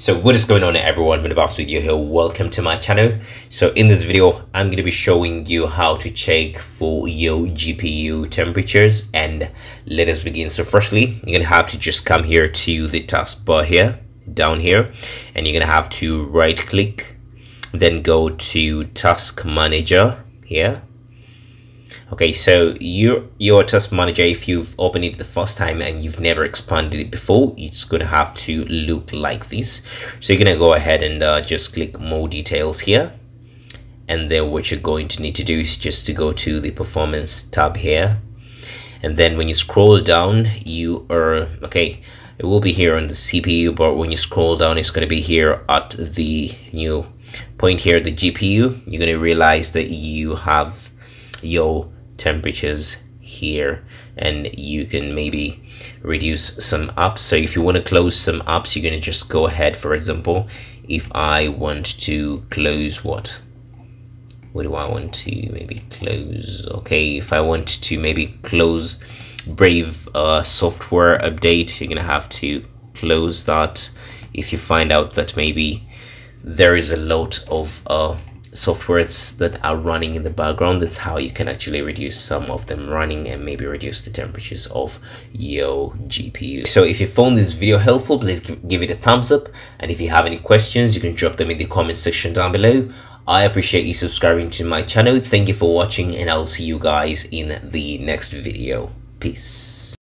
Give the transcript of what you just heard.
So what is going on everyone, Minabas with you here, welcome to my channel. So in this video, I'm going to be showing you how to check for your GPU temperatures, and let us begin. So firstly, you're going to have to just come here to the taskbar here, down here, and you're going to have to right click, then go to Task Manager here. Okay, so your Task Manager, if you've opened it the first time and you've never expanded it before, it's going to have to look like this. So you're going to go ahead and just click more details here. And then what you're going to need to do is just to go to the performance tab here. And then when you scroll down, you are, okay, it will be here on the CPU, but when you scroll down, it's going to be here at the new point here, the GPU. You're going to realize that you have your temperatures here, and you can maybe reduce some apps. So if you want to close some apps, you're going to just go ahead. For example, if I want to close, what do I want to maybe close? Okay, if I want to maybe close Brave software update, you're gonna have to close that. If you find out that maybe there is a lot of softwares that are running in the background, that's how you can actually reduce some of them running and maybe reduce the temperatures of your GPU. So if you found this video helpful, please give it a thumbs up, and if you have any questions, you can drop them in the comment section down below. I appreciate you subscribing to my channel. Thank you for watching, and I'll see you guys in the next video. Peace.